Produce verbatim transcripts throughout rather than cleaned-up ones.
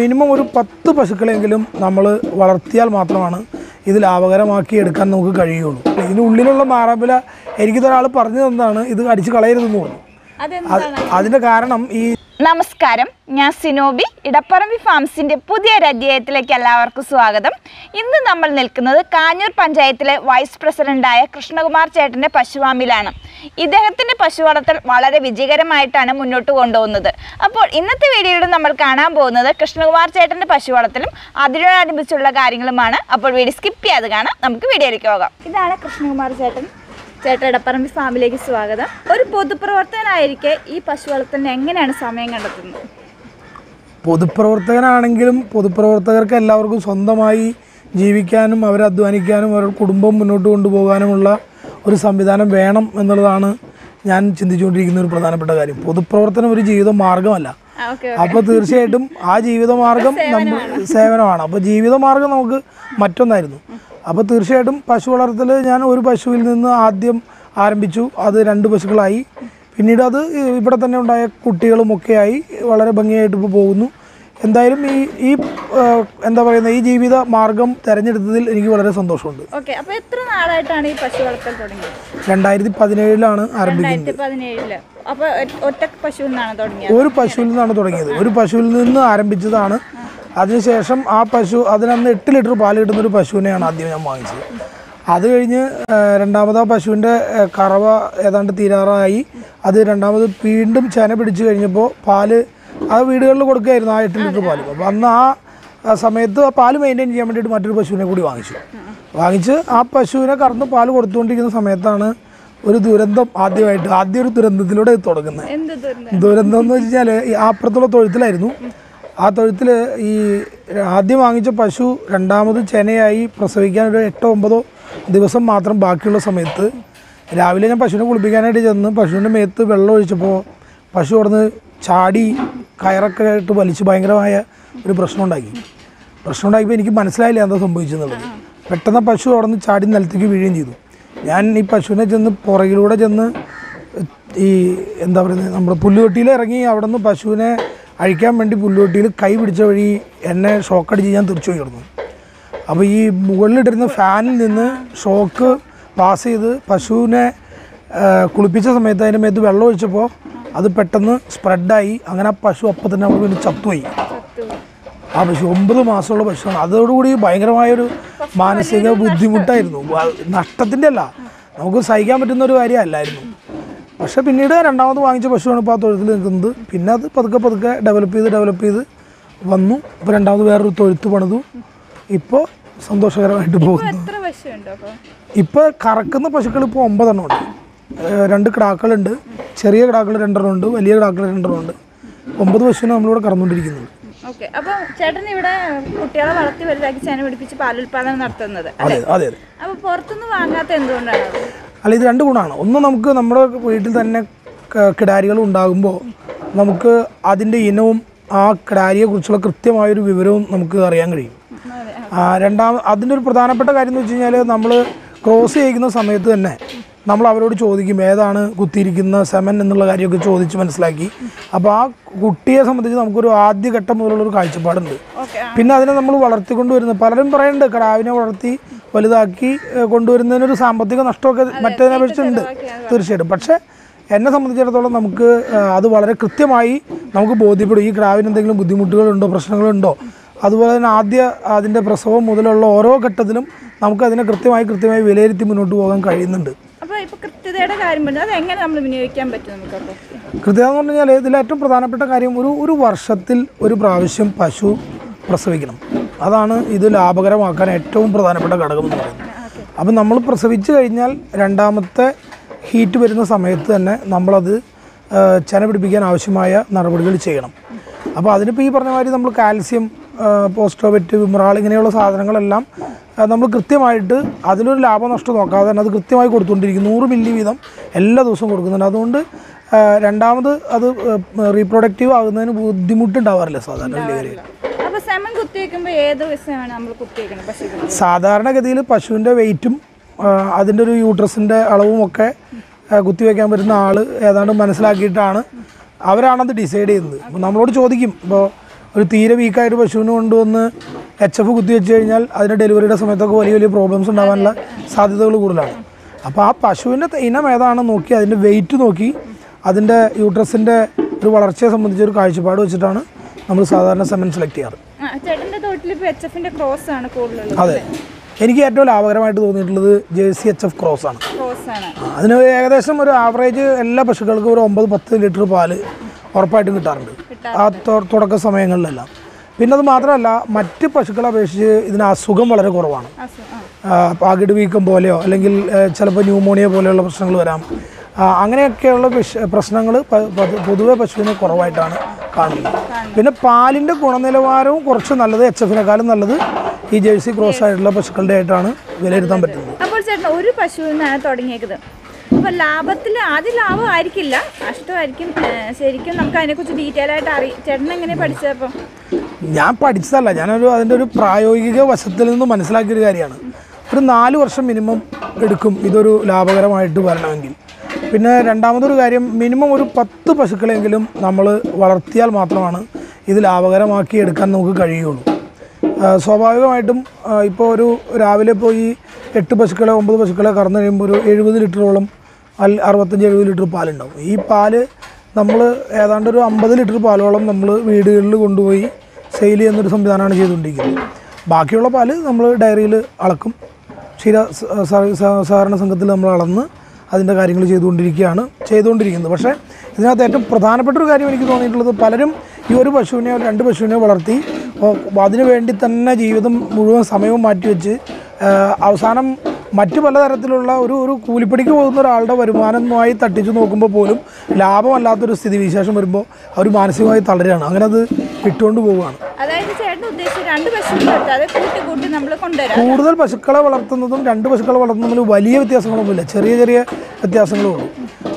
minimum ഒരു പത്ത് പശുക്കളെങ്കിലും നമ്മൾ വളർത്തിയാൽ മാത്രമാണ് ഇത് ലാഭകരമാക്കി എടുക്കാൻ നമുക്ക് കഴിയുള്ളൂ. ഇതിനുള്ളിലുള്ള മാറാബില എനിക്ക് ഒരാൾ പറഞ്ഞു തന്നതാണ്, ഇത് അടിച്ചു കളയരുതെന്ന് പറഞ്ഞു. അതിന്റെ കാരണം ഈ നമസ്കാരം, ഞാൻ സിനോബി. ഇടപ്പറമ്പി ഫാംസിന്റെ പുതിയൊരു അധ്യായത്തിലേക്ക് എല്ലാവർക്കും സ്വാഗതം. ഇന്ന് നമ്മൾ നിൽക്കുന്നത് കാഞ്ഞൂർ പഞ്ചായത്തിലെ വൈസ് പ്രസിഡന്റായ കൃഷ്ണകുമാർ ചേട്ടന്റെ പശുവാമിലാണ്. ഇദ്ദേഹത്തിന്റെ പശു വളർത്തൽ വളരെ വിജയകരമായിട്ടാണ് മുന്നോട്ട് കൊണ്ടുപോകുന്നത്. അപ്പോൾ ഇന്നത്തെ വീഡിയോയിൽ നമ്മൾ കാണാൻ പോകുന്നത് കൃഷ്ണകുമാർ ചേട്ടന്റെ പശു വളർത്തലും അതിനോടനുബന്ധിച്ചുള്ള കാര്യങ്ങളുമാണ്. അപ്പോൾ വീഡിയോ സ്കിപ്പ് ചെയ്യാതെ കാണാം, നമുക്ക് വീഡിയോയിലേക്ക് പോകാം. ഇതാണ് കൃഷ്ണകുമാർ ചേട്ടൻ. ചേട്ടാ, ഇടപ്പറമ്പി ഫാമിലേക്ക് സ്വാഗതം. ഒരു പൊതുപ്രവർത്തകനായിരിക്കെ ഈ പശു വളർത്തലിന് എങ്ങനെയാണ് സമയം കണ്ടെത്തുന്നത്? പൊതുപ്രവർത്തകനാണെങ്കിലും പൊതുപ്രവർത്തകർക്ക് എല്ലാവർക്കും സ്വന്തമായി ജീവിക്കാനും അവരെ അധ്വാനിക്കാനും അവരുടെ കുടുംബം മുന്നോട്ട് കൊണ്ടുപോകാനുമുള്ള ഒരു സംവിധാനം വേണം എന്നുള്ളതാണ് ഞാൻ ചിന്തിച്ചുകൊണ്ടിരിക്കുന്ന ഒരു പ്രധാനപ്പെട്ട കാര്യം. പൊതുപ്രവർത്തനം ഒരു ജീവിത മാർഗമല്ല. അപ്പോൾ തീർച്ചയായിട്ടും ആ ജീവിതമാർഗം നമ്മൾ സേവനമാണ്. അപ്പോൾ ജീവിതമാർഗം നമുക്ക് മറ്റൊന്നായിരുന്നു. അപ്പോൾ തീർച്ചയായിട്ടും പശു വളർത്തൽ ഞാൻ ഒരു പശുവിൽ നിന്ന് ആദ്യം ആരംഭിച്ചു. അത് രണ്ട് പശുക്കളായി. പിന്നീട് അത് ഇവിടെ തന്നെ ഉണ്ടായ കുട്ടികളുമൊക്കെയായി വളരെ ഭംഗിയായിട്ട് ഇപ്പോൾ പോകുന്നു. എന്തായാലും ഈ ഈ എന്താ പറയുന്ന ഈ ജീവിത മാർഗം തിരഞ്ഞെടുത്തതിൽ എനിക്ക് വളരെ സന്തോഷമുണ്ട്. ഓക്കെ, അപ്പോൾ എത്ര നാളായിട്ടാണ് ഈ പശു വളർത്തൽ തുടങ്ങിയത്? രണ്ടായിരത്തി പതിനേഴിലാണ് ആരംഭിക്കുന്നത്. അപ്പോൾ ഒറ്റ പശുവിൽ നിന്നാണ് തുടങ്ങിയത്? ഒരു പശുവിൽ നിന്നാണ് തുടങ്ങിയത്. ഒരു പശുവിൽ നിന്ന് ആരംഭിച്ചതാണ്. അതിനുശേഷം ആ പശു, അതിനന്ന് എട്ട് ലിറ്റർ പാൽ കിട്ടുന്നൊരു പശുവിനെയാണ് ആദ്യം ഞാൻ വാങ്ങിച്ചത്. അത് കഴിഞ്ഞ് രണ്ടാമത് ആ പശുവിൻ്റെ കറവ ഏതാണ്ട് തീരാറായി. അത് രണ്ടാമത് വീണ്ടും ചെന പിടിച്ചു കഴിഞ്ഞപ്പോൾ പാല് ആ വീടുകളിൽ കൊടുക്കുകയായിരുന്നു, ആ എട്ട് ലിറ്റർ പാല്. അപ്പോൾ അന്ന് ആ സമയത്ത് ആ പാല് മെയിൻറ്റെയിൻ ചെയ്യാൻ വേണ്ടിയിട്ട് മറ്റൊരു പശുവിനെ കൂടി വാങ്ങിച്ചു. വാങ്ങിച്ച് ആ പശുവിനെ കറന്ന് പാല് കൊടുത്തുകൊണ്ടിരിക്കുന്ന സമയത്താണ് ഒരു ദുരന്തം ആദ്യമായിട്ട് ആദ്യം ഒരു ദുരന്തത്തിലൂടെ തുടങ്ങുന്നത്. ദുരന്തം എന്ന് വെച്ചാൽ അപ്പുറത്തുള്ള തൊഴുത്തിലായിരുന്നു. ആ തൊഴുത്തിൽ ഈ ആദ്യം വാങ്ങിച്ച പശു രണ്ടാമത് ചെനയായി പ്രസവിക്കാൻ ഒരു എട്ടോ ഒമ്പതോ ദിവസം മാത്രം ബാക്കിയുള്ള സമയത്ത് രാവിലെ ഞാൻ പശുവിനെ കുളിപ്പിക്കാനായിട്ട് ചെന്ന് പശുവിൻ്റെ മേത്ത് വെള്ളം ഒഴിച്ചപ്പോൾ പശു അവിടെ നിന്ന് ചാടി കയറൊക്കെ ആയിട്ട് വലിച്ച് ഭയങ്കരമായ ഒരു പ്രശ്നമുണ്ടാക്കി. പ്രശ്നമുണ്ടാക്കിയപ്പോൾ എനിക്ക് മനസ്സിലായില്ല എന്താ സംഭവിച്ചെന്നുള്ളത്. പെട്ടെന്ന് പശു അവിടെ നിന്ന് ചാടി നിലത്തേക്ക് വീഴുകയും ചെയ്തു. ഞാൻ ഈ പശുവിനെ ചെന്ന് പുറകിലൂടെ ചെന്ന് ഈ എന്താ പറയുന്നത്, നമ്മുടെ പുല്ലുകൊട്ടിയിൽ ഇറങ്ങി അവിടെ നിന്ന് പശുവിനെ അഴിക്കാൻ വേണ്ടി പുല്ലുകൊട്ടിയിൽ കൈ പിടിച്ച വഴി എന്നെ ഷോക്കടിച്ച് ഞാൻ തിരിച്ചു വീഴുന്നു. അപ്പോൾ ഈ മുകളിലിട്ടിരുന്ന ഫാനിൽ നിന്ന് ഷോക്ക് പാസ് ചെയ്ത് പശുവിനെ കുളിപ്പിച്ച സമയത്ത് അതിൻ്റെ മേത്ത് വെള്ളം ഒഴിച്ചപ്പോൾ അത് പെട്ടെന്ന് സ്പ്രെഡായി. അങ്ങനെ ആ പശു അപ്പം തന്നെ അവിടെ വീണ്ടും ചത്തുപോയി. ആ പശു ഒമ്പത് മാസമുള്ള പശുവാണ്. അതോടുകൂടി ഭയങ്കരമായൊരു മാനസിക ബുദ്ധിമുട്ടായിരുന്നു. നഷ്ടത്തിൻ്റെ അല്ല, നമുക്ക് സഹിക്കാൻ പറ്റുന്നൊരു കാര്യമല്ലായിരുന്നു. പക്ഷെ പിന്നീട് രണ്ടാമത് വാങ്ങിച്ച പശുവാണ് ഇപ്പോൾ ആ തൊഴുത്തിൽ നിൽക്കുന്നത്. പിന്നെ അത് പതുക്കെ പതുക്കെ ഡെവലപ്പ് ചെയ്ത് ഡെവലപ്പ് ചെയ്ത് വന്നു. ഇപ്പോൾ രണ്ടാമത് വേറൊരു തൊഴുത്ത് പണിതു. ഇപ്പോൾ സന്തോഷകരമായിട്ട് പോകുന്നു. ഇപ്പോൾ കറക്കുന്ന പശുക്കൾ ഇപ്പോൾ ഒമ്പതെണ്ണം ഉണ്ട്. രണ്ട് കിടാക്കളുണ്ട്, ചെറിയ കിടാക്കൾ രണ്ടെണ്ണം ഉണ്ട്, വലിയ കിടാക്കൾ രണ്ടെണ്ണം ഉണ്ട്. ഒമ്പത് പശുവിനെ നമ്മളിവിടെ കറന്നുകൊണ്ടിരിക്കുന്നുണ്ട്. ഓക്കെ, അപ്പോൾ ചേട്ടൻ ഇവിടെ കുട്ടികളെ വളർത്തി വലുതാക്കി ചേന പിടിപ്പിച്ച് പാലുൽപാദനം നടത്തുന്നത്? അതെ അതെ. അപ്പോൾ പുറത്തുനിന്ന് വാങ്ങാത്ത എന്തുകൊണ്ടാണ്? അല്ല, ഇത് രണ്ട് ഗുണമാണ്. ഒന്ന്, നമുക്ക് നമ്മുടെ വീട്ടിൽ തന്നെ കിടാരികൾ ഉണ്ടാകുമ്പോൾ നമുക്ക് അതിൻ്റെ ഇനവും ആ കിടാരിയെക്കുറിച്ചുള്ള കൃത്യമായൊരു വിവരവും നമുക്ക് അറിയാൻ കഴിയും. രണ്ടാമത് അതിൻ്റെ ഒരു പ്രധാനപ്പെട്ട കാര്യം എന്ന് വെച്ച് കഴിഞ്ഞാൽ, നമ്മൾ ക്രോസ് ചെയ്യിക്കുന്ന സമയത്ത് തന്നെ നമ്മൾ അവരോട് ചോദിക്കും ഏതാണ് കുത്തിയിരിക്കുന്ന സെമൻ എന്നുള്ള കാര്യമൊക്കെ ചോദിച്ച് മനസ്സിലാക്കി. അപ്പോൾ ആ കുട്ടിയെ സംബന്ധിച്ച് നമുക്കൊരു ആദ്യഘട്ടം മുതലുള്ളൊരു കാഴ്ചപ്പാടുണ്ട്. പിന്നെ അതിനെ നമ്മൾ വളർത്തിക്കൊണ്ടുവരുന്നത് പലരും പറയുന്നുണ്ട്, കിടാവിനെ വളർത്തി വലുതാക്കി കൊണ്ടുവരുന്നതിനൊരു സാമ്പത്തിക നഷ്ടമൊക്കെ മറ്റേതിനപേക്ഷിച്ചുണ്ട് തീർച്ചയായിട്ടും. പക്ഷേ എന്നെ സംബന്ധിച്ചിടത്തോളം നമുക്ക് അത് വളരെ കൃത്യമായി നമുക്ക് ബോധ്യപ്പെടും ഈ കിടാവിന് എന്തെങ്കിലും ബുദ്ധിമുട്ടുകളുണ്ടോ പ്രശ്നങ്ങളുണ്ടോ. അതുപോലെ തന്നെ ആദ്യ അതിൻ്റെ പ്രസവം മുതലുള്ള ഓരോ ഘട്ടത്തിലും നമുക്കതിനെ കൃത്യമായി കൃത്യമായി വിലയിരുത്തി മുന്നോട്ട് പോകാൻ കഴിയുന്നുണ്ട്. കൃത്യതയുടെ കാര്യം എന്ന് പറഞ്ഞാൽ ഇതിലേറ്റവും പ്രധാനപ്പെട്ട കാര്യം ഒരു ഒരു വർഷത്തിൽ ഒരു പ്രാവശ്യം പശു പ്രസവിക്കണം. അതാണ് ഇത് ലാഭകരമാക്കാൻ ഏറ്റവും പ്രധാനപ്പെട്ട ഘടകം എന്ന് പറയുന്നത്. അപ്പം നമ്മൾ പ്രസവിച്ചു കഴിഞ്ഞാൽ രണ്ടാമത്തെ ഹീറ്റ് വരുന്ന സമയത്ത് തന്നെ നമ്മളത് ചെന പിടിപ്പിക്കാൻ ആവശ്യമായ നടപടികൾ ചെയ്യണം. അപ്പോൾ അതിനിപ്പോൾ ഈ പറഞ്ഞ മാതിരി നമ്മൾ കാൽസ്യം, പോസ്റ്റോവെറ്റ്, വിമറാൾ ഇങ്ങനെയുള്ള സാധനങ്ങളെല്ലാം നമ്മൾ കൃത്യമായിട്ട് അതിലൊരു ലാഭനഷ്ടം നോക്കാതെ തന്നെ അത് കൃത്യമായി കൊടുത്തുകൊണ്ടിരിക്കും. നൂറ് മില്ലി വീതം എല്ലാ ദിവസവും കൊടുക്കുന്നുണ്ട്. അതുകൊണ്ട് രണ്ടാമത് അത് റീപ്രൊഡക്റ്റീവ് ആകുന്നതിന് ബുദ്ധിമുട്ടുണ്ടാവാറില്ല സാധാരണ രീതിയിൽ. സാധാരണഗതിയിൽ പശുവിൻ്റെ വെയിറ്റും അതിൻ്റെ ഒരു യൂട്രസിൻ്റെ അളവും ഒക്കെ കുത്തിവെക്കാൻ പറ്റുന്ന ആൾ ഏതാണ്ട് മനസ്സിലാക്കിയിട്ടാണ് അവരാണത് ഡിസൈഡ് ചെയ്യുന്നത്. നമ്മളോട് ചോദിക്കും, ഇപ്പോൾ ഒരു തീരെ വീക്കായൊരു പശുവിനെ കൊണ്ടുവന്ന് എച്ച് എഫ് കുത്തിവെച്ച് കഴിഞ്ഞാൽ അതിൻ്റെ ഡെലിവറിയുടെ സമയത്തൊക്കെ വലിയ വലിയ പ്രോബ്ലംസ് ഉണ്ടാകാനുള്ള സാധ്യതകൾ കൂടുതലാണ്. അപ്പോൾ ആ പശുവിൻ്റെ ഇനം ഏതാണെന്ന് നോക്കി അതിൻ്റെ വെയിറ്റ് നോക്കി അതിൻ്റെ യൂട്രസിൻ്റെ ഒരു വളർച്ചയെ സംബന്ധിച്ചൊരു കാഴ്ചപ്പാട് വെച്ചിട്ടാണ് നമ്മൾ സാധാരണ സെമൻ സെലക്ട് ചെയ്യാറ്. അതെ, എനിക്ക് ഏറ്റവും ലാഭകരമായിട്ട് തോന്നിയിട്ടുള്ളത് ജേഴ്സി എച്ച് എഫ് ക്രോസ് ആണ്. അതിന് ഏകദേശം ഒരു ആവറേജ് എല്ലാ പശുക്കൾക്കും ഒരു ഒമ്പത് പത്ത് ലിറ്റർ പാല് ഉറപ്പായിട്ടും കിട്ടാറുണ്ട് ആ തുടക്ക സമയങ്ങളിലെല്ലാം. പിന്നെ അത് മാത്രമല്ല മറ്റ് പശുക്കളെ അപേക്ഷിച്ച് ഇതിന് അസുഖം വളരെ കുറവാണ്. പാകിട് വീക്കം പോലെയോ അല്ലെങ്കിൽ ചിലപ്പോൾ ന്യൂമോണിയ പോലെയുള്ള പ്രശ്നങ്ങൾ വരാം. അങ്ങനെയൊക്കെയുള്ള പ്രശ്നങ്ങൾ പൊതുവെ പശുവിന് കുറവായിട്ടാണ് കാണുന്നത്. പിന്നെ പാലിൻ്റെ ഗുണനിലവാരവും കുറച്ച് നല്ലത് എച്ച് എഫിനെക്കാളും നല്ലത് ഈ ജേഴ്സി ക്രോസ് ആയിട്ടുള്ള പശുക്കളുടെ ആയിട്ടാണ് വിലയിരുത്താൻ പറ്റുന്നത്. അപ്പോൾ ചേട്ടൻ ഒരു പശുവിനാണ് തുടങ്ങിയത്, അപ്പോൾ ലാഭത്തിൽ ആദ്യം ലാഭമായിരിക്കില്ല നഷ്ടമായിരിക്കും. ശരിക്കും നമുക്ക് അതിനെക്കുറിച്ച് ഡീറ്റെയിൽ ആയിട്ട് അറിയാം. ചേട്ടൻ എങ്ങനെ പഠിച്ചപ്പോൾ? ഞാൻ പഠിച്ചതല്ല, ഞാനൊരു അതിൻ്റെ ഒരു പ്രായോഗിക വശത്തിൽ നിന്ന് മനസ്സിലാക്കിയൊരു കാര്യമാണ്. ഒരു നാല് വർഷം മിനിമം എടുക്കും ഇതൊരു ലാഭകരമായിട്ട് വരണമെങ്കിൽ. പിന്നെ രണ്ടാമതൊരു കാര്യം, മിനിമം ഒരു പത്ത് പശുക്കളെങ്കിലും നമ്മൾ വളർത്തിയാൽ മാത്രമാണ് ഇത് ലാഭകരമാക്കി എടുക്കാൻ നമുക്ക് കഴിയുള്ളൂ. സ്വാഭാവികമായിട്ടും ഇപ്പോൾ ഒരു രാവിലെ ഇപ്പോൾ ഈ എട്ട് പശുക്കളെ ഒമ്പത് പശുക്കളെ കറന്നു കഴിയുമ്പോൾ ഒരു എഴുപത് ലിറ്ററോളം അല്ല അറുപത്തഞ്ച് എഴുപത് ലിറ്റർ പാലുണ്ടാവും. ഈ പാല് നമ്മൾ ഏതാണ്ട് ഒരു അമ്പത് ലിറ്റർ പാലോളം നമ്മൾ വീടുകളിൽ കൊണ്ടുപോയി സെയിൽ ചെയ്യുന്നൊരു സംവിധാനമാണ് ചെയ്തുകൊണ്ടിരിക്കുന്നത്. ബാക്കിയുള്ള പാല് നമ്മൾ ഡയറിയിൽ അളക്കും, ക്ഷീര സഹകരണ സംഘത്തിൽ നമ്മൾ അളന്ന് അതിൻ്റെ കാര്യങ്ങൾ ചെയ്തുകൊണ്ടിരിക്കുകയാണ് ചെയ്തുകൊണ്ടിരിക്കുന്നത്. പക്ഷേ ഇതിനകത്ത് ഏറ്റവും പ്രധാനപ്പെട്ട ഒരു കാര്യം എനിക്ക് തോന്നിയിട്ടുള്ളത്, പലരും ഈ ഒരു പശുവിനെയോ രണ്ട് പശുവിനെയോ വളർത്തി അതിനു വേണ്ടി തന്നെ ജീവിതം മുഴുവൻ സമയവും മാറ്റിവെച്ച് അവസാനം മറ്റു പലതരത്തിലുള്ള ഒരു ഒരു കൂലിപ്പണിക്ക് പോകുന്ന ഒരാളുടെ വരുമാനവുമായി തട്ടിച്ചു നോക്കുമ്പോൾ പോലും ലാഭമല്ലാത്തൊരു സ്ഥിതിവിശേഷം വരുമ്പോൾ അവർ മാനസികമായി തളരുകയാണ്, അങ്ങനെ അത് ഇട്ടുകൊണ്ട് പോവുകയാണ്. കൂടുതൽ പശുക്കളെ വളർത്തുന്നതും രണ്ട് പശുക്കളെ വളർത്തുന്നതിലും വലിയ വ്യത്യാസങ്ങളൊന്നുമില്ല, ചെറിയ ചെറിയ വ്യത്യാസങ്ങളേ ഉള്ളൂ.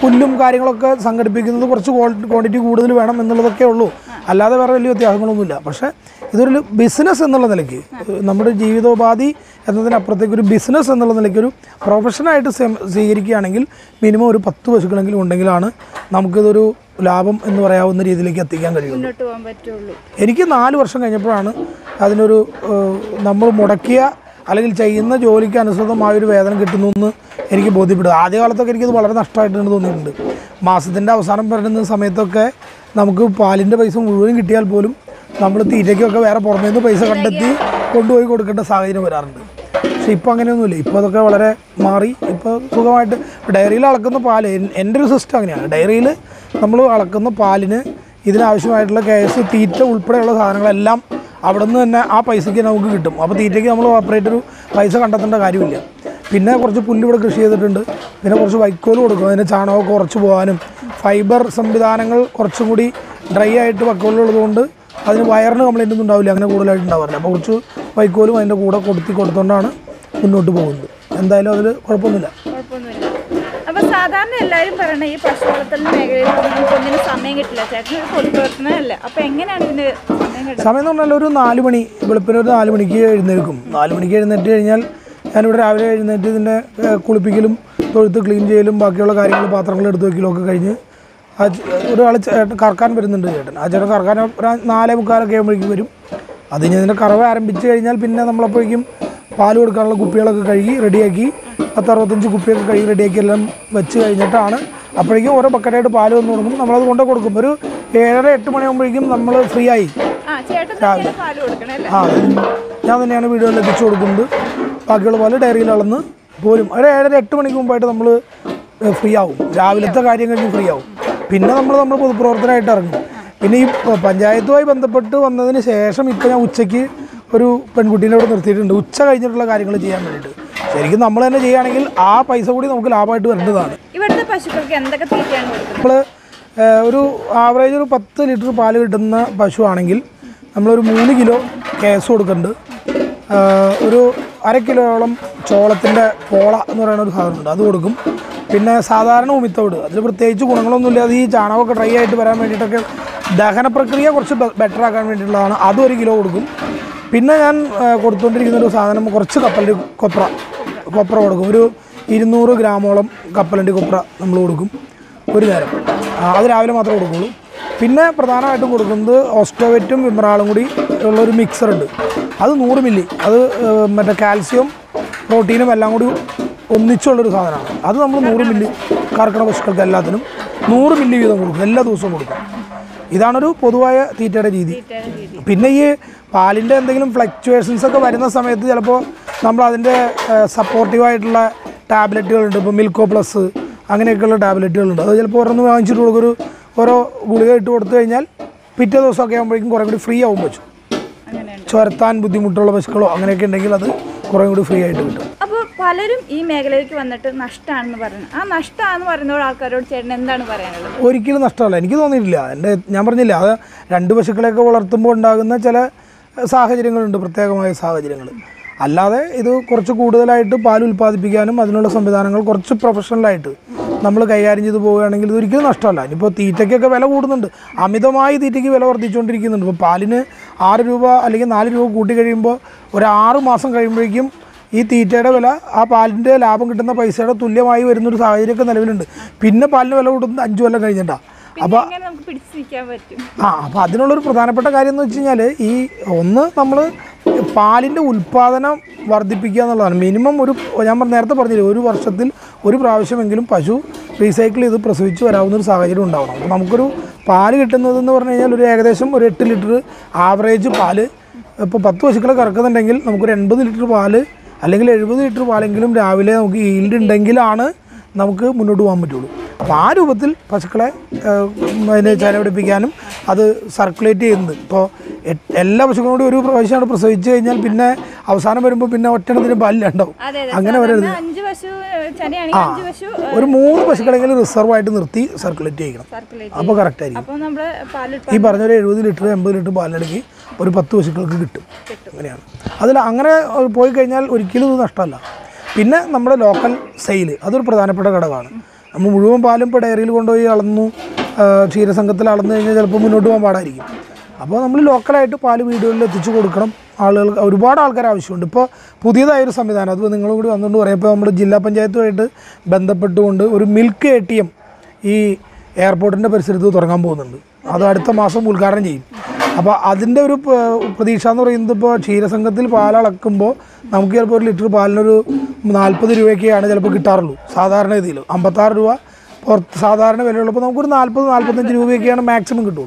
പുല്ലും കാര്യങ്ങളൊക്കെ സംഘടിപ്പിക്കുന്നത് കുറച്ച് ക്വാണ്ടിറ്റി കൂടുതൽ വേണം എന്നുള്ളതൊക്കെ ഉള്ളൂ, അല്ലാതെ വേറെ വലിയ വ്യത്യാസങ്ങളൊന്നുമില്ല. പക്ഷേ ഇതൊരു ബിസിനസ് എന്നുള്ള നിലയ്ക്ക്, നമ്മുടെ ജീവിതോപാധി എന്നതിനപ്പുറത്തേക്ക് ഒരു ബിസിനസ് എന്നുള്ള നിലയ്ക്കൊരു പ്രൊഫഷനായിട്ട് സ്വീകരിക്കുകയാണെങ്കിൽ മിനിമം ഒരു പത്ത് പശുക്കളെങ്കിലും ഉണ്ടെങ്കിലാണ് നമുക്കിതൊരു ലാഭം എന്ന് പറയാവുന്ന രീതിയിലേക്ക് എത്തിക്കാൻ കഴിയുള്ളൂ. എനിക്ക് നാല് വർഷം കഴിഞ്ഞപ്പോഴാണ് അതിനൊരു നമ്മൾ മുടക്കിയ അല്ലെങ്കിൽ ചെയ്യുന്ന ജോലിക്ക് അനുസൃതമായൊരു വേതനം കിട്ടുന്നു എന്ന് എനിക്ക് ബോധ്യപ്പെടും. ആദ്യ കാലത്തൊക്കെ എനിക്കത് വളരെ നഷ്ടമായിട്ടാണ് തോന്നിയിട്ടുണ്ട്. മാസത്തിൻ്റെ അവസാനം വരുന്ന സമയത്തൊക്കെ നമുക്ക് പാലിൻ്റെ പൈസ മുഴുവൻ കിട്ടിയാൽ പോലും നമ്മൾ തീറ്റയ്ക്കൊക്കെ വേറെ പുറമേ നിന്ന് പൈസ കണ്ടെത്തി കൊണ്ടുപോയി കൊടുക്കേണ്ട സാഹചര്യം വരാറുണ്ട്. പക്ഷേ ഇപ്പോൾ അങ്ങനെയൊന്നുമില്ല, ഇപ്പോൾ അതൊക്കെ വളരെ മാറി. ഇപ്പോൾ സുഖമായിട്ട് ഡയറിയിൽ അളക്കുന്ന പാല്, എൻ്റെ ഒരു സിസ്റ്റം അങ്ങനെയാണ്, ഡയറിയിൽ നമ്മൾ അളക്കുന്ന പാലിന് ഇതിനാവശ്യമായിട്ടുള്ള കേസ് തീറ്റ ഉൾപ്പെടെയുള്ള സാധനങ്ങളെല്ലാം അവിടെ നിന്ന് തന്നെ ആ പൈസയ്ക്ക് നമുക്ക് കിട്ടും. അപ്പോൾ തീറ്റയ്ക്ക് നമ്മൾ ഓപ്പറേറ്റൊരു പൈസ കണ്ടെത്തേണ്ട കാര്യമില്ല. പിന്നെ കുറച്ച് പുല്ല് ഇവിടെ കൃഷി ചെയ്തിട്ടുണ്ട്, പിന്നെ കുറച്ച് വൈക്കോൽ കൊടുക്കും, അതിന് ചാണകം കുറച്ച് പോകാനും. ഫൈബർ സംവിധാനങ്ങൾ കുറച്ചും കൂടി ഡ്രൈ ആയിട്ട് വൈക്കോലുള്ളതുകൊണ്ട് അതിന് വയറിന് കംപ്ലൈൻ്റ് ഒന്നും ഉണ്ടാവില്ല, അങ്ങനെ കൂടുതലായിട്ട് ഉണ്ടാവില്ല. അപ്പോൾ കുറച്ച് വൈക്കോലും അതിൻ്റെ കൂടെ കൊടുത്തി കൊടുത്തുകൊണ്ടാണ് മുന്നോട്ട് പോകുന്നത്. എന്തായാലും അതിൽ കുഴപ്പമൊന്നുമില്ല. അപ്പോൾ സാധാരണ എല്ലാവരും പറയണ ഈ പശു വളർത്തൽ മേഖലയിൽ സമയം കിട്ടില്ല, ചേട്ടൻ പൊതുപ്രവർത്തനമല്ലേ, അപ്പോൾ എങ്ങനെയാണ് ഇതിന് സമയം എന്ന് പറഞ്ഞാൽ? ഒരു നാല് മണി വെളുപ്പിന് ഒരു നാല് മണിക്ക് എഴുന്നേൽക്കും. നാല് മണിക്ക് എഴുന്നേറ്റ് കഴിഞ്ഞാൽ ഞാനിവിടെ രാവിലെ എഴുന്നേറ്റ് ഇതിൻ്റെ കുളിപ്പിക്കലും തൊഴുത്ത് ക്ലീൻ ചെയ്യലും ബാക്കിയുള്ള കാര്യങ്ങൾ പാത്രങ്ങൾ എടുത്ത് വയ്ക്കലും ഒക്കെ കഴിഞ്ഞ് ആ ഒരാൾ ചേട്ടൻ കറക്കാൻ വരുന്നുണ്ട്. ചേട്ടൻ ആ ചേട്ടൻ കറക്കാൻ ഒരു നാലേ മുക്കാലൊക്കെ ആകുമ്പോഴേക്കും വരും. അത് കഴിഞ്ഞ് അതിൻ്റെ കറവ് ആരംഭിച്ച് കഴിഞ്ഞാൽ പിന്നെ നമ്മളപ്പോഴേക്കും പാൽ കൊടുക്കാനുള്ള കുപ്പികളൊക്കെ കഴുകി റെഡിയാക്കി പത്ത് അറുപത്തഞ്ച് കുപ്പിയൊക്കെ കഴുകി റെഡിയാക്കി എല്ലാം വെച്ച് കഴിഞ്ഞിട്ടാണ് അപ്പോഴേക്കും ഓരോ ബക്കറ്റായിട്ട് പാൽ വന്നു കൊടുക്കും, നമ്മളത് കൊണ്ടു കൊടുക്കും. ഒരു ഏഴര എട്ട് മണിയാകുമ്പോഴേക്കും നമ്മൾ ഫ്രീ ആയി. രാവിലെ ആ ഞാൻ തന്നെയാണ് വീടുകളിൽ എത്തിച്ചു കൊടുക്കുന്നത്. ബാക്കിയുള്ള പാല് ഡയറിയിൽ അളന്ന് പോലും ഒരു ഏഴര എട്ട് മണിക്ക് മുമ്പായിട്ട് നമ്മൾ ഫ്രീ ആവും. രാവിലത്തെ കാര്യം കഴിഞ്ഞ് ഫ്രീ ആവും. പിന്നെ നമ്മൾ നമ്മൾ പൊതുപ്രവർത്തനമായിട്ട് ഇറങ്ങും. പിന്നെ ഈ പഞ്ചായത്തുമായി ബന്ധപ്പെട്ട് വന്നതിന് ശേഷം ഇപ്പോൾ ഞാൻ ഉച്ചയ്ക്ക് ഒരു പെൺകുട്ടീനെ ഇവിടെ നിർത്തിയിട്ടുണ്ട്, ഉച്ച കഴിഞ്ഞിട്ടുള്ള കാര്യങ്ങൾ ചെയ്യാൻ വേണ്ടിയിട്ട്. ശരിക്കും നമ്മൾ തന്നെ ചെയ്യുകയാണെങ്കിൽ ആ പൈസ കൂടി നമുക്ക് ലാഭമായിട്ട് വരേണ്ടതാണ്. ഇവിടുത്തെ പശുക്കൾക്ക് എന്തൊക്കെ തീറ്റയാണ് നമ്മൾ? ഒരു ആവറേജ് ഒരു പത്ത് ലിറ്റർ പാല് കിട്ടുന്ന പശു ആണെങ്കിൽ നമ്മളൊരു മൂന്ന് കിലോ കേസ് കൊടുക്കുന്നുണ്ട്, ഒരു അര കിലോയോളം ചോളത്തിൻ്റെ പോള എന്ന് പറയുന്ന ഒരു സാധനമുണ്ട് അത് കൊടുക്കും. പിന്നെ സാധാരണ ഉമിത്തോട്, അതിൽ പ്രത്യേകിച്ച് ഗുണങ്ങളൊന്നുമില്ല, അത് ഈ ചാണകമൊക്കെ ഡ്രൈ ആയിട്ട് വരാൻ വേണ്ടിയിട്ടൊക്കെ ദഹന പ്രക്രിയ കുറച്ച് ബെറ്റർ ആക്കാൻ വേണ്ടിയിട്ടുള്ളതാണ്, അതും ഒരു കിലോ കൊടുക്കും. പിന്നെ ഞാൻ കൊടുത്തുകൊണ്ടിരിക്കുന്ന ഒരു സാധനം കുറച്ച് കപ്പലിൻ്റെ കൊപ്ര കൊപ്ര കൊടുക്കും, ഒരു ഇരുന്നൂറ് ഗ്രാമോളം കപ്പലണ്ടി കൊപ്ര നമ്മൾ കൊടുക്കും ഒരു നേരം. അത് രാവിലെ മാത്രമേ കൊടുക്കുള്ളൂ. പിന്നെ പ്രധാനമായിട്ടും കൊടുക്കുന്നത് ഓസ്റ്റോവെറ്റും വിമറാളും കൂടി ഉള്ളൊരു മിക്സറുണ്ട്. അത് നൂറ് മില്ലി. അത് മറ്റേ കാൽസ്യം പ്രോട്ടീനും എല്ലാം കൂടി ഒന്നിച്ചുള്ളൊരു സാധനമാണ്. അത് നമ്മൾ നൂറ് മില്ലി കർക്കിടക പശുക്കൾക്ക് എല്ലാത്തിനും നൂറ് മില്ലി വീതം കൊടുക്കും, എല്ലാ ദിവസവും കൊടുക്കും. ഇതാണൊരു പൊതുവായ തീറ്റയുടെ രീതി. പിന്നെ ഈ പാലിൻ്റെ എന്തെങ്കിലും ഫ്ലക്ച്വേഷൻസ് ഒക്കെ വരുന്ന സമയത്ത് ചിലപ്പോൾ നമ്മൾ അതിൻ്റെ സപ്പോർട്ടീവായിട്ടുള്ള ടാബ്ലറ്റുകളുണ്ട്. ഇപ്പോൾ മിൽക്കോ പ്ലസ് അങ്ങനെയൊക്കെയുള്ള ടാബ്ലറ്റുകളുണ്ട്. അത് ചിലപ്പോൾ ഓരോന്ന് വാങ്ങിച്ചിട്ട് കൊടുക്കൊരു ഓരോ ഗുളിക ഇട്ട് കൊടുത്തു കഴിഞ്ഞാൽ പിറ്റേ ദിവസമൊക്കെ ആകുമ്പോഴേക്കും കുറേ കൂടി ഫ്രീ ആവും പശു. ചുരത്താൻ ബുദ്ധിമുട്ടുള്ള പശുക്കളോ അങ്ങനെയൊക്കെ ഉണ്ടെങ്കിൽ അത് കുറേ കൂടി ഫ്രീ ആയിട്ട് കിട്ടും. അപ്പോൾ പലരും ഈ മേഖലയിലേക്ക് വന്നിട്ട് നഷ്ടമാണെന്ന് പറഞ്ഞു. ആ നഷ്ടമാണെന്ന് പറയുന്നതോട് ആൾക്കാരോട് ചേട്ടൻ എന്താണ് പറയാനുള്ളത്? ഒരിക്കലും നഷ്ടമല്ല, എനിക്ക് തോന്നിയിട്ടില്ല. എൻ്റെ ഞാൻ പറഞ്ഞില്ല, അത് രണ്ട് പശുക്കളെയൊക്കെ വളർത്തുമ്പോൾ ഉണ്ടാകുന്ന ചില സാഹചര്യങ്ങളുണ്ട്, പ്രത്യേകമായ സാഹചര്യങ്ങൾ. അല്ലാതെ ഇത് കുറച്ച് കൂടുതലായിട്ട് പാൽ ഉൽപ്പാദിപ്പിക്കാനും അതിനുള്ള സംവിധാനങ്ങൾ കുറച്ച് പ്രൊഫഷണലായിട്ട് നമ്മൾ കൈകാര്യം ചെയ്ത് പോവുകയാണെങ്കിൽ ഇതൊരിക്കലും നഷ്ടമല്ല. ഇനിയിപ്പോൾ തീറ്റയ്ക്കൊക്കെ വില കൂടുന്നുണ്ട്, അമിതമായി തീറ്റയ്ക്ക് വില വർദ്ധിച്ചുകൊണ്ടിരിക്കുന്നുണ്ട്. ഇപ്പോൾ പാലിന് ആറ് രൂപ അല്ലെങ്കിൽ നാല് രൂപ കൂട്ടി കഴിയുമ്പോൾ ഒരു ആറ് മാസം കഴിയുമ്പോഴേക്കും ഈ തീറ്റയുടെ വില ആ പാലിൻ്റെ ലാഭം കിട്ടുന്ന പൈസയുടെ തുല്യമായി വരുന്നൊരു സാഹചര്യമൊക്കെ നിലവിലുണ്ട്. പിന്നെ പാലിന് വില കൂടുന്നത് അഞ്ച് കൊല്ലം കഴിഞ്ഞിട്ടാണ്. അപ്പോൾ ആ അപ്പോൾ അതിനുള്ളൊരു പ്രധാനപ്പെട്ട കാര്യം എന്ന് വെച്ച് കഴിഞ്ഞാൽ ഈ ഒന്ന് നമ്മൾ പാലിൻ്റെ ഉൽപ്പാദനം വർദ്ധിപ്പിക്കുക എന്നുള്ളതാണ്. മിനിമം ഒരു ഞാൻ നേരത്തെ പറഞ്ഞില്ലേ, ഒരു വർഷത്തിൽ ഒരു പ്രാവശ്യമെങ്കിലും പശു റീസൈക്കിൾ ചെയ്ത് പ്രസവിച്ച് വരാവുന്നൊരു സാഹചര്യം ഉണ്ടാവണം. അപ്പോൾ നമുക്കൊരു പാല് കിട്ടുന്നതെന്ന് പറഞ്ഞു കഴിഞ്ഞാൽ ഒരു ഏകദേശം ഒരു എട്ട് ലിറ്റർ ആവറേജ് പാല്. ഇപ്പോൾ പത്ത് പശുക്കളെ കറക്കുന്നുണ്ടെങ്കിൽ നമുക്കൊരു എൺപത് ലിറ്റർ പാല് അല്ലെങ്കിൽ എഴുപത് ലിറ്റർ പാലെങ്കിലും രാവിലെ നമുക്ക് ഈൽഡ് ഉണ്ടെങ്കിലാണ് നമുക്ക് മുന്നോട്ട് പോകാൻ പറ്റുള്ളൂ. അപ്പോൾ ആ രൂപത്തിൽ പശുക്കളെ അതിനെ ചരപിടിപ്പിക്കാനും അത് സർക്കുലേറ്റ് ചെയ്യുന്നത്. ഇപ്പോൾ എല്ലാ പശുക്കളോടും ഒരു പ്രാവശ്യമാണ് പ്രസവിച്ചു കഴിഞ്ഞാൽ പിന്നെ അവസാനം വരുമ്പോൾ പിന്നെ ഒറ്റണത്തിന് പാലിലുണ്ടാവും, അങ്ങനെ വരരുത്. ആ ഒരു മൂന്ന് പശുക്കളെങ്കിലും റിസർവ് ആയിട്ട് നിർത്തി സർക്കുലേറ്റ് ചെയ്യണം. അപ്പോൾ കറക്റ്റ് ആയിരിക്കും. ഈ പറഞ്ഞൊരു എഴുപത് ലിറ്റർ എൺപത് ലിറ്റർ പാലിനിടയ്ക്ക് ഒരു പത്ത് പശുക്കൾക്ക് കിട്ടും. അങ്ങനെയാണ്. അതിൽ അങ്ങനെ പോയി കഴിഞ്ഞാൽ ഒരിക്കലും ഇത് നഷ്ടമല്ല. പിന്നെ നമ്മുടെ ലോക്കൽ സെയില് അതൊരു പ്രധാനപ്പെട്ട ഘടകമാണ്. നമ്മൾ മുഴുവൻ പാലും ഇപ്പോൾ ഡയറിയിൽ കൊണ്ടുപോയി അളന്നു ക്ഷീരസംഘത്തിൽ അളന്നു കഴിഞ്ഞാൽ ചിലപ്പോൾ മുന്നോട്ട് പോകാൻ പാടായിരിക്കും. അപ്പോൾ നമ്മൾ ലോക്കലായിട്ട് പാല് വീടുകളിൽ എത്തിച്ചു കൊടുക്കണം. ആളുകൾ ഒരുപാട് ആൾക്കാർ ആവശ്യമുണ്ട്. ഇപ്പോൾ പുതിയതായൊരു സംവിധാനം അത് നിങ്ങളും കൂടി വന്നുകൊണ്ട് പറയാം. ഇപ്പോൾ നമ്മൾ ജില്ലാ പഞ്ചായത്തുമായിട്ട് ബന്ധപ്പെട്ടുകൊണ്ട് ഒരു മിൽക്ക് എ ടി എം ഈ എയർപോർട്ടിൻ്റെ പരിസരത്ത് തുടങ്ങാൻ പോകുന്നുണ്ട്. അത് അടുത്ത മാസം ഉദ്ഘാടനം ചെയ്യും. അപ്പോൾ അതിൻ്റെ ഒരു പ്രതീക്ഷ എന്ന് പറയുന്നത് ഇപ്പോൾ ക്ഷീരസംഘത്തിൽ പാലളക്കുമ്പോൾ നമുക്ക് ചിലപ്പോൾ ഒരു ലിറ്റർ പാലിനൊരു നാൽപ്പത് രൂപയ്ക്കാണ് ചിലപ്പോൾ കിട്ടാറുള്ളൂ സാധാരണ രീതിയിൽ. അമ്പത്താറ് രൂപ പുറത്ത് സാധാരണ വിലയുള്ളപ്പോൾ നമുക്കൊരു നാൽപ്പത് നാൽപ്പത്തഞ്ച് രൂപയൊക്കെയാണ് മാക്സിമം കിട്ടുള്ളൂ.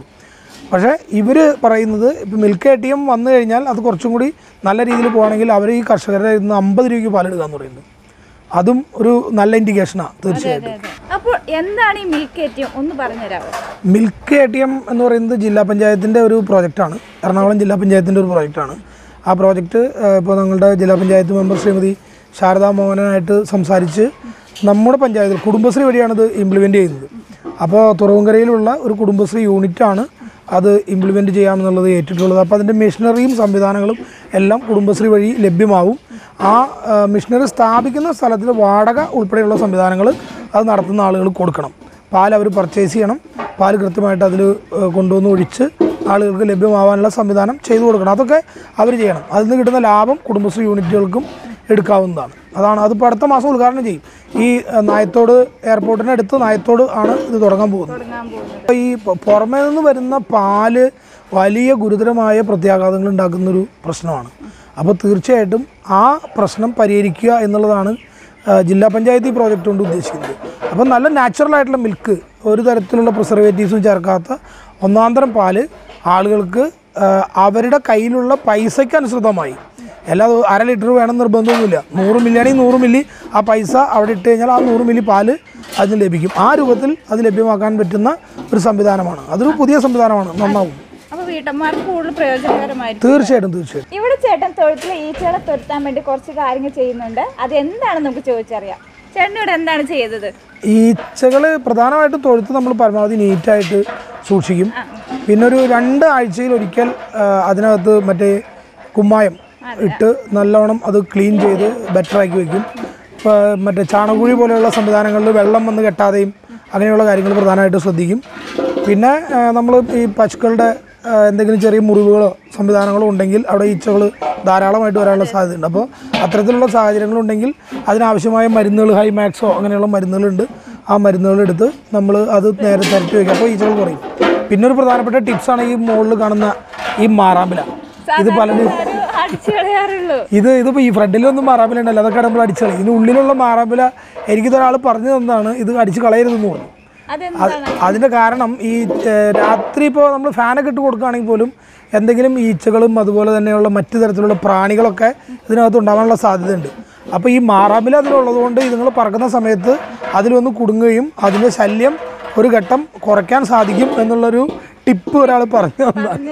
പക്ഷേ ഇവർ പറയുന്നത് ഇപ്പോൾ മിൽക്ക് എ ടി എം വന്നു കഴിഞ്ഞാൽ അത് കുറച്ചും കൂടി നല്ല രീതിയിൽ പോകണമെങ്കിൽ അവർ ഈ കർഷകരുടെ ഇന്ന് അമ്പത് രൂപയ്ക്ക് പാലെടുക്കുക എന്ന് പറയുന്നത് അതും ഒരു നല്ല ഇൻഡിക്കേഷനാണ് തീർച്ചയായിട്ടും. അപ്പോൾ എന്താണ് ഈ മിൽക്ക് എ ടി എം ഒന്ന് പറഞ്ഞുതരാമോ? മിൽക്ക് എ ടി എം എന്ന് പറയുന്നത് ജില്ലാ പഞ്ചായത്തിൻ്റെ ഒരു പ്രോജക്റ്റാണ്. എറണാകുളം ജില്ലാ പഞ്ചായത്തിൻ്റെ ഒരു പ്രോജക്റ്റാണ്. ആ പ്രോജക്റ്റ് ഇപ്പോൾ ഞങ്ങളുടെ ജില്ലാ പഞ്ചായത്ത് മെമ്പർ ശ്രീമതി ശാരദാ മോഹനായിട്ട് സംസാരിച്ച് നമ്മുടെ പഞ്ചായത്തിൽ കുടുംബശ്രീ വഴിയാണിത് ഇംപ്ലിമെൻ്റ് ചെയ്യുന്നത്. അപ്പോൾ തുറവുംകരയിലുള്ള ഒരു കുടുംബശ്രീ യൂണിറ്റാണ് അത് ഇംപ്ലിമെൻ്റ് ചെയ്യാമെന്നുള്ളത് ഏറ്റിട്ടുള്ളത്. അപ്പോൾ അതിൻ്റെ മെഷീനറിയും സംവിധാനങ്ങളും എല്ലാം കുടുംബശ്രീ വഴി ലഭ്യമാവും. ആ മെഷീനറി സ്ഥാപിക്കുന്ന സ്ഥലത്തിൽ വാടക ഉൾപ്പെടെയുള്ള സംവിധാനങ്ങൾ അത് നടത്തുന്ന ആളുകൾ കൊടുക്കണം. പാൽ അവർ പർച്ചേസ് ചെയ്യണം. പാൽ കൃത്യമായിട്ട് അതിൽ കൊണ്ടുവന്ന് ഒഴിച്ച് ആളുകൾക്ക് ലഭ്യമാവാനുള്ള സംവിധാനം ചെയ്തു കൊടുക്കണം. അതൊക്കെ അവർ ചെയ്യണം. അതിൽ നിന്ന് കിട്ടുന്ന ലാഭം കുടുംബശ്രീ യൂണിറ്റുകൾക്കും എടുക്കാവുന്നതാണ്. അതാണ് അതിപ്പോൾ അടുത്ത മാസം ഉദ്ഘാടനം ചെയ്യും. ഈ നായത്തോട് എയർപോർട്ടിനടുത്ത് നായത്തോട് ആണ് ഇത് തുടങ്ങാൻ പോകുന്നത്. അപ്പോൾ ഈ പുറമേ നിന്ന് വരുന്ന പാല് വലിയ ഗുരുതരമായ പ്രത്യാഘാതങ്ങൾ ഉണ്ടാക്കുന്നൊരു പ്രശ്നമാണ്. അപ്പോൾ തീർച്ചയായിട്ടും ആ പ്രശ്നം പരിഹരിക്കുക എന്നുള്ളതാണ് ജില്ലാ പഞ്ചായത്ത് ഈ പ്രോജക്റ്റ് കൊണ്ട് ഉദ്ദേശിക്കുന്നത്. അപ്പോൾ നല്ല നാച്ചുറലായിട്ടുള്ള മിൽക്ക്, ഒരു തരത്തിലുള്ള പ്രിസർവേറ്റീവ്സും ചേർക്കാത്ത ഒന്നാന്തരം പാല് ആളുകൾക്ക് അവരുടെ കയ്യിലുള്ള പൈസയ്ക്ക് അനുസൃതമായി എല്ലാ അര ലിറ്റർ വേണം നിർബന്ധമൊന്നുമില്ല. നൂറ് മില്ലി ആണെങ്കിൽ നൂറ് മില്ലി ആ പൈസ അവിടെ ഇട്ട് കഴിഞ്ഞാൽ ആ നൂറ് മില്ലി പാല് അതിന് ലഭിക്കും. ആ രൂപത്തിൽ അത് ലഭ്യമാക്കാൻ പറ്റുന്ന ഒരു സംവിധാനമാണ്. അതൊരു പുതിയ സംവിധാനമാണ്, നന്നാവും. അപ്പോൾ വീട്ടമ്മമാർക്ക് കൂടുതൽ പ്രയോജനകരമായിരിക്കും. തീർച്ചയായിട്ടും തീർച്ചയായിട്ടും. ഇവിടെ ചേട്ടൻ തൊഴുത്തിൽ ഈച്ചകളെ തുരത്താൻ വേണ്ടി കുറച്ച് കാര്യങ്ങൾ ചെയ്യുന്നുണ്ട്. അതെന്താണെന്ന് നമുക്ക് ചോദിച്ചറിയാം. ചേട്ടൻ ഇവിടെ എന്താണ് ചെയ്തത്? ഈച്ചകൾ പ്രധാനമായിട്ടും തൊഴുത്ത് നമ്മൾ പരമാവധി നീറ്റായിട്ട് സൂക്ഷിക്കും. പിന്നെ ഒരു രണ്ട് ആഴ്ചയിൽ ഒരിക്കൽ അതിനകത്ത് മറ്റേ കുമ്മായം ഇട്ട് നല്ലോണം അത് ക്ലീൻ ചെയ്ത് ബെറ്ററാക്കി വയ്ക്കും. മറ്റേ ചാണകുഴി പോലെയുള്ള സംവിധാനങ്ങളിൽ വെള്ളം വന്ന് കെട്ടാതെയും അങ്ങനെയുള്ള കാര്യങ്ങൾ പ്രധാനമായിട്ട് ശ്രദ്ധിക്കും. പിന്നെ നമ്മൾ ഈ പശുക്കളുടെ എന്തെങ്കിലും ചെറിയ മുറിവുകളോ സംവിധാനങ്ങളോ ഉണ്ടെങ്കിൽ അവിടെ ഈച്ചകൾ ധാരാളമായിട്ട് വരാനുള്ള സാധ്യതയുണ്ട്. അപ്പോൾ അത്തരത്തിലുള്ള സാഹചര്യങ്ങളുണ്ടെങ്കിൽ അതിനാവശ്യമായ മരുന്നുകൾ ഹൈമാക്സോ അങ്ങനെയുള്ള മരുന്നുകളുണ്ട്. ആ മരുന്നുകളെടുത്ത് നമ്മൾ അത് നേരെ തരട്ടി വയ്ക്കുക. അപ്പോൾ ഈച്ചകൾ കുറയും. പിന്നെ ഒരു പ്രധാനപ്പെട്ട ടിപ്സാണ് ഈ മുകളിൽ കാണുന്ന ഈ മാറാമ്പില. ഇത് പലരും ഇത് ഇതിപ്പോൾ ഈ ഫ്രണ്ടിലൊന്നും മാറാമ്പില ഉണ്ടല്ലോ, അതൊക്കെ നമ്മൾ അടിച്ചു കളയും. ഇതിനുള്ളിലുള്ള മാറാമ്പില എനിക്കിതൊരാൾ പറഞ്ഞു തന്നതാണ്, ഇത് അടിച്ച് കളയരുതെന്ന് പറഞ്ഞു. അതിൻ്റെ കാരണം ഈ രാത്രി ഇപ്പോൾ നമ്മൾ ഫാനൊക്കെ ഇട്ട് കൊടുക്കുകയാണെങ്കിൽ പോലും എന്തെങ്കിലും ഈച്ചകളും അതുപോലെ തന്നെയുള്ള മറ്റു തരത്തിലുള്ള പ്രാണികളൊക്കെ ഇതിനകത്ത് ഉണ്ടാകാനുള്ള സാധ്യതയുണ്ട്. അപ്പോൾ ഈ മാറാമ്പില അതിലുള്ളതുകൊണ്ട് ഇതുങ്ങൾ പറക്കുന്ന സമയത്ത് അതിലൊന്ന് കുടുങ്ങുകയും അതിൻ്റെ ശല്യം ഒരു ഘട്ടം കുറയ്ക്കാൻ സാധിക്കും എന്നുള്ളൊരു ടിപ്പ് ഒരാൾ പറഞ്ഞു തന്നതാണ്.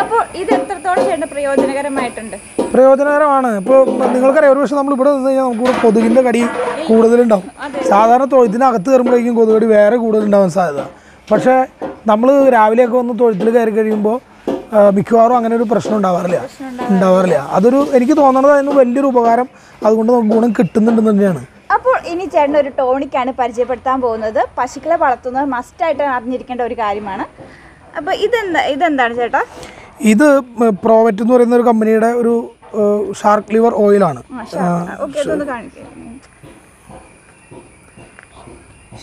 അപ്പോൾ ഇത് എത്രത്തോളം പ്രയോജനകരമായിട്ടുണ്ട്? പ്രയോജനകരമാണ്. ഇപ്പോൾ നിങ്ങൾക്കറിയാം, ഒരു പക്ഷേ നമ്മളിവിടെ നിന്ന് കഴിഞ്ഞാൽ നമുക്കിവിടെ കൊതുകിൻ്റെ കടി കൂടുതലുണ്ടാവും. സാധാരണ തൊഴുത്തിനകത്ത് കയറുമ്പോഴേക്കും കൊതുകടി വേറെ കൂടുതലുണ്ടാവാൻ സാധ്യത. പക്ഷേ നമ്മൾ രാവിലെയൊക്കെ വന്ന് തൊഴുത്തിൽ കയറി കഴിയുമ്പോൾ മിക്കവാറും അങ്ങനെ ഒരു പ്രശ്നം ഉണ്ടാവാറില്ല ഉണ്ടാവാറില്ല അതൊരു എനിക്ക് തോന്നുന്നത് അതിന് വലിയൊരു ഉപകാരം, അതുകൊണ്ട് നമുക്ക് ഗുണം കിട്ടുന്നുണ്ടെന്ന് തന്നെയാണ്. അപ്പോൾ ഇനി ചേട്ടൻ ഒരു ടോണിക്കാണ് പരിചയപ്പെടുത്താൻ പോകുന്നത്. പശുക്കളെ വളർത്തുന്നത് മസ്റ്റായിട്ട് അറിഞ്ഞിരിക്കേണ്ട ഒരു കാര്യമാണ്. അപ്പോൾ ഇതെന്താ ഇതെന്താണ് ചേട്ടാ? ഇത് പ്രോവറ്റ് എന്ന് പറയുന്ന ഒരു കമ്പനിയുടെ ഒരു ഷാർക്ക് ലിവർ ഓയിലാണ്.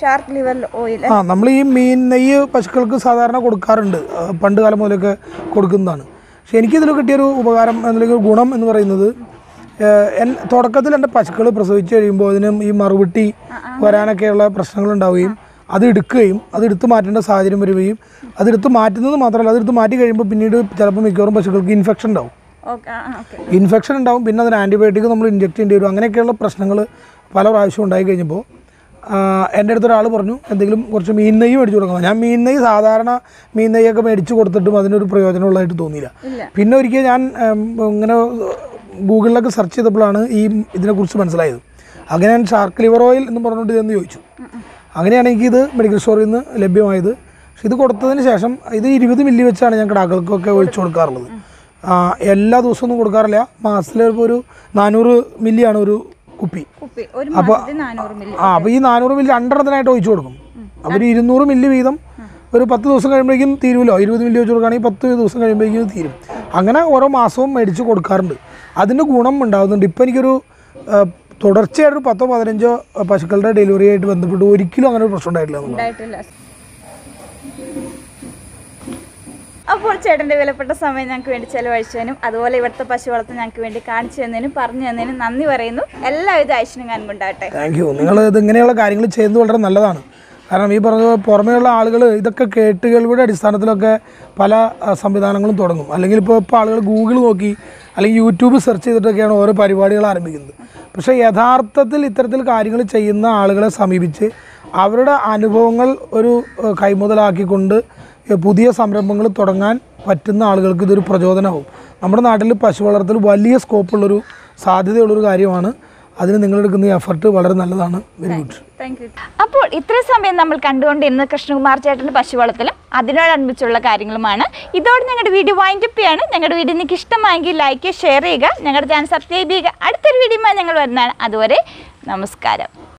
ഷാർക്ക് ലിവർ ഓയിൽ ആ നമ്മൾ ഈ മീൻ നെയ്യ് പശുക്കൾക്ക് സാധാരണ കൊടുക്കാറുണ്ട്, പണ്ട് കാലം മുതലൊക്കെ കൊടുക്കുന്നതാണ്. പക്ഷെ എനിക്കിതിൽ കിട്ടിയൊരു ഉപകാരം അല്ലെങ്കിൽ ഗുണം എന്ന് പറയുന്നത്, തുടക്കത്തിൽ എൻ്റെ പശുക്കൾ പ്രസവിച്ച് കഴിയുമ്പോൾ അതിനും ഈ മറുപടി വരാനൊക്കെയുള്ള പ്രശ്നങ്ങളുണ്ടാവുകയും അത് എടുക്കുകയും അതെടുത്ത് മാറ്റേണ്ട സാഹചര്യം വരികയും അതെടുത്ത് മാറ്റുന്നത് മാത്രമല്ല അതെടുത്ത് മാറ്റി കഴിയുമ്പോൾ പിന്നീട് ചിലപ്പോൾ മിക്കവാറും പശുക്കൾക്ക് ഇൻഫെക്ഷൻ ഉണ്ടാവും ഇൻഫെക്ഷൻ ഉണ്ടാവും പിന്നെ അതിന് ആൻറ്റിബയോട്ടിക് നമ്മൾ ഇഞ്ചെക്ട് ചെയ്യേണ്ടി വരും. അങ്ങനെയൊക്കെയുള്ള പ്രശ്നങ്ങൾ പല പ്രാവശ്യം ഉണ്ടായി കഴിഞ്ഞപ്പോൾ എൻ്റെ അടുത്ത് ഒരാൾ പറഞ്ഞു എന്തെങ്കിലും കുറച്ച് മീൻ നെയ്യ് മേടിച്ചു കൊടുക്കണം. ഞാൻ മീൻ നെയ്യ് സാധാരണ മീൻ നെയ്യൊക്കെ മേടിച്ച് കൊടുത്തിട്ടും അതിനൊരു പ്രയോജനമുള്ളതായിട്ട് തോന്നിയില്ല. പിന്നെ ഒരിക്കൽ ഞാൻ ഇങ്ങനെ ഗൂഗിളിലൊക്കെ സെർച്ച് ചെയ്തപ്പോഴാണ് ഈ ഇതിനെക്കുറിച്ച് മനസ്സിലായത്. അങ്ങനെ ഞാൻ ഷാർക്ക് ലിവർ ഓയിൽ എന്ന് പറഞ്ഞിട്ട് ഇതെന്ന് ചോദിച്ചു. അങ്ങനെയാണ് എനിക്കിത് മെഡിക്കൽ സ്റ്റോറിൽ നിന്ന് ലഭ്യമായത്. പക്ഷെ ഇത് കൊടുത്തതിന് ശേഷം ഇത് ഇരുപത് മില്ലി വെച്ചാണ് ഞാൻ കിടാക്കൾക്കൊക്കെ ഒഴിച്ചു കൊടുക്കാറുള്ളത്. എല്ലാ ദിവസവും ഒന്നും കൊടുക്കാറില്ല, മാസത്തിൽ ഒരു നാനൂറ് മില്ലിയാണ് ഒരു കുപ്പി. അപ്പോൾ ആ അപ്പോൾ ഈ നാനൂറ് മില്ലി രണ്ടെണ്ണത്തിനായിട്ട് ഒഴിച്ചു കൊടുക്കും. അപ്പോൾ ഒരു ഇരുന്നൂറ് മില്ലി വീതം ഒരു പത്ത് ദിവസം കഴിയുമ്പോഴേക്കും തീരുമല്ലോ. ഇരുപത് മില്ലി ഒഴിച്ചു കൊടുക്കുകയാണെങ്കിൽ പത്ത് ദിവസം കഴിയുമ്പോഴേക്കും തീരും. അങ്ങനെ ഓരോ മാസവും മേടിച്ച് കൊടുക്കാറുണ്ട്. അതിൻ്റെ ഗുണം ഉണ്ടാകുന്നുണ്ട്. ഇപ്പോൾ എനിക്കൊരു തുടർച്ചയായിട്ടൊരു പത്തോ പതിനഞ്ചോ പശുക്കളുടെ ഡെലിവറി ആയിട്ട് ബന്ധപ്പെട്ട് ഒരിക്കലും അങ്ങനെ ഒരു പ്രശ്നം ഉണ്ടായിട്ടില്ല. അപ്പോൾ ചേട്ടൻ്റെ വിലപ്പെട്ട സമയം ഞങ്ങൾക്ക് വേണ്ടി ചെലവഴിച്ചതിനും അതുപോലെ ഇവിടുത്തെ പശു വളർത്തൽ ഞങ്ങൾക്ക് വേണ്ടി കാണിച്ചു തന്നതിനും പറഞ്ഞു തന്നതിനും നന്ദി പറയുന്നു. എല്ലാവിധ ഐശ്വര്യം കാണുന്നുണ്ടാകട്ടെ. Thank you. നിങ്ങൾ ഇത് ഇങ്ങനെയുള്ള കാര്യങ്ങൾ ചെയ്യുന്നത് വളരെ നല്ലതാണ്. കാരണം ഈ പറഞ്ഞ പുറമേയുള്ള ആളുകൾ ഇതൊക്കെ കേട്ടുകളുടെ അടിസ്ഥാനത്തിലൊക്കെ പല സംവിധാനങ്ങളും തുടങ്ങും. അല്ലെങ്കിൽ ഇപ്പോൾ ഇപ്പോൾ ആളുകൾ ഗൂഗിൾ നോക്കി അല്ലെങ്കിൽ യൂട്യൂബ് സെർച്ച് ചെയ്തിട്ടൊക്കെയാണ് ഓരോ പരിപാടികൾ ആരംഭിക്കുന്നത്. പക്ഷേ യഥാർത്ഥത്തിൽ ഇത്തരത്തിൽ കാര്യങ്ങൾ ചെയ്യുന്ന ആളുകളെ സമീപിച്ച് അവരുടെ അനുഭവങ്ങൾ ഒരു കൈമുതലാക്കിക്കൊണ്ട് പുതിയ സംരംഭങ്ങൾ തുടങ്ങാൻ പറ്റുന്ന ആളുകൾക്ക് ഇതൊരു പ്രചോദനമാകും. നമ്മുടെ നാട്ടിൽ പശു വളർത്തൽ വലിയ സ്കോപ്പുള്ളൊരു സാധ്യതയുള്ളൊരു കാര്യമാണ്. അതിന് നിങ്ങളെടുക്കുന്ന എഫർട്ട് വളരെ നല്ലതാണ്. Very good, thank you. അപ്പോൾ ഇത്രയും സമയം നമ്മൾ കണ്ടുകൊണ്ടിരുന്ന കൃഷ്ണകുമാർ ചേട്ടൻ്റെ പശു വളർത്തലും അതിനോടനുബന്ധിച്ചുള്ള കാര്യങ്ങളുമാണ്. ഇതോടെ ഞങ്ങളുടെ വീഡിയോ വൈൻഡ് അപ്പ് ചെയ്യാണ്. ഞങ്ങളുടെ വീഡിയോ നിങ്ങൾക്ക് ഇഷ്ടമായെങ്കിൽ ലൈക്ക്, ഷെയർ ചെയ്യുക, ഞങ്ങളുടെ ചാനൽ സബ്സ്ക്രൈബ് ചെയ്യുക. അടുത്തൊരു വീഡിയോമായി ഞങ്ങൾ വരുന്നതാണ്. അതുവരെ നമസ്കാരം.